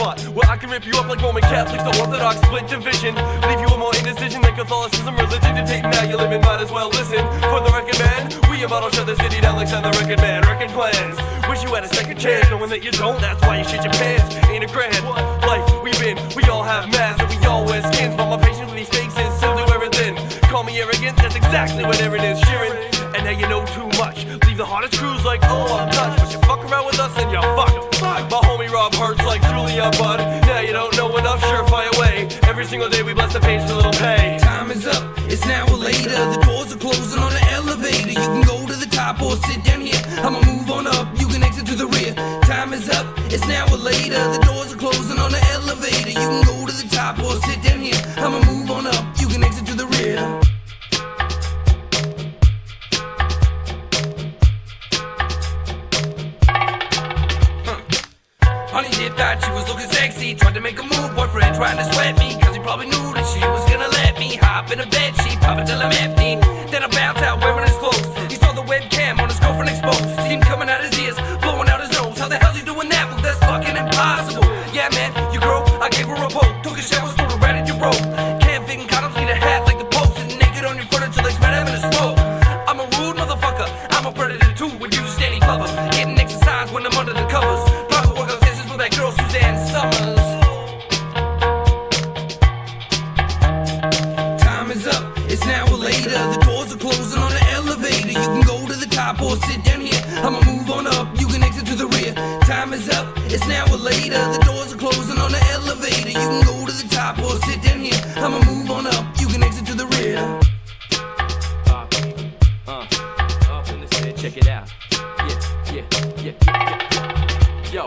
spot where I can rip you up like Roman Catholics, the Orthodox split division, leave you a more indecision than Catholicism, religion dictating how you live and might as well listen. For the record, man, we about to shut the city down like Sound the Record Man. Record plans, wish you had a second chance, knowing that you don't, that's why you shit your pants. Ain't a grand life we've been, we all have masks and we all wear skins, but my patience with these fakes is simply wearing thin. Call me arrogant, that's exactly what Aaron is, Sheeran. And now you know too much, leave the hardest crews like, oh, I'm nuts, but you fuck around with us and you fuck. My homie Rob hurts like Julia Budd, now you don't know enough, surefire way. Every single day we bless the page for a little pay. Time is up, it's now or later, the doors are closing on the elevator. You can go to the top or sit down here, I'ma move on up, you can exit to the rear. Time is up, it's now or later, the doors are closing on the elevator. You can go to the top or sit down here, I'ma move on up, you can exit to the rear. Honey did thought she was looking sexy, tried to make a move, boyfriend tried to sweat me, cause he probably knew that she was gonna let me hop in a bed sheet, pop it till I'm empty. Then I bowed out wearing his clothes, he saw the webcam on his girlfriend exposed, steam coming out his ears, blowing out his nose. How the hell's he doing that? Well, that's fucking impossible. Yeah man, your girl, I gave her a boat, took a shower, threw it right at your rope. Can't fit in condoms, need a hat like the Pope, sitting naked on your furniture till they smell having a smoke. I'm a rude motherfucker, I'm a predator too, when you steady lover, getting exercise when I'm under the covers. That girl Suzanne Summers. Time is up, it's now or later, the doors are closing on the elevator. You can go to the top or sit down here, I'ma move on up, you can exit to the rear. Time is up, it's now or later, the doors are closing on the elevator. You can go to the top or sit down here, I'ma move on up, you can exit to the rear. Up in this bed, check it out. Yeah. Yo,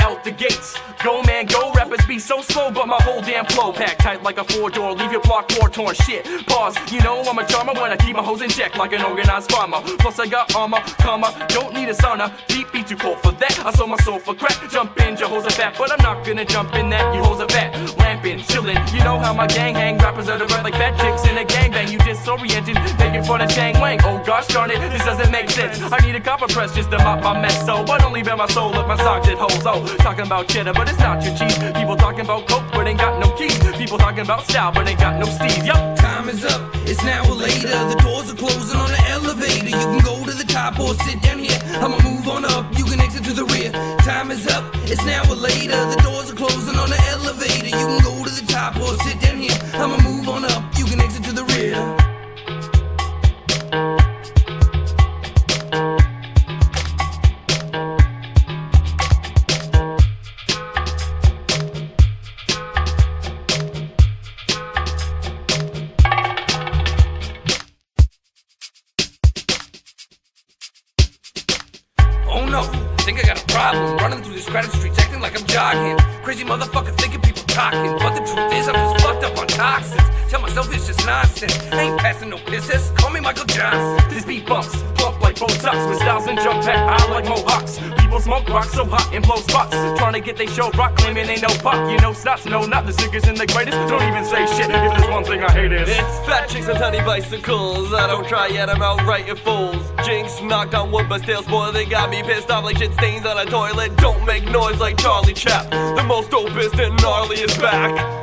out the gates, go man go, rappers be so slow, but my whole damn flow packed tight like a four-door, leave your block war-torn shit. Pause, you know I'm a charmer when I keep my hoes in check like an organized farmer. Plus I got armor, karma, don't need a sauna, deep be too cold for that, I sold my soul for crack. Jump in Jehoshaphat, but I'm not gonna jump in that, you hoes are fat. Lampin', chillin', you know how my gang hang, rappers are the rap like fat chicks in a gangbang. You disoriented, making fun of Chang Wang, oh gosh darn it, this doesn't make sense. I need a copper press just to mop my mess, so I don't leave out my soul if my sock did hoes. Oh, talking about cheddar, but it's not your cheese. People talking about coke, but ain't got no keys. People talking about style, but ain't got no steez. Yup. Time is up, it's now or later, the doors are closing on the elevator. You can go to the top or sit down here, I'ma move on up, you can exit to the rear. Time is up, it's now or later, the doors are closing on the elevator. You can go to the top or sit down here, I'ma move on up, you can exit to the rear. Think I got a problem, running through these crowded streets acting like I'm jogging. Crazy motherfucker thinking people talking, but the truth is I'm just fucked up on toxins. Tell myself this is nonsense, I ain't passing no pisses, call me Michael Johnson. This beat bumps, bump like Botox, with styles and jump pack, I like Mohawks. People smoke rocks so hot and blow spots, trying to get they show rock, claiming ain't no pop. You know snots, no not the sickers and the greatest, don't even say shit, if there's one thing I hate is it's fat chicks and tiny bicycles, I don't try yet, I'm outright and fools. Jinx knocked on wood, but still spoiled, they got me pissed off like shit stains on a toilet. Don't make noise like Charlie Chap, the most dopest and gnarliest back.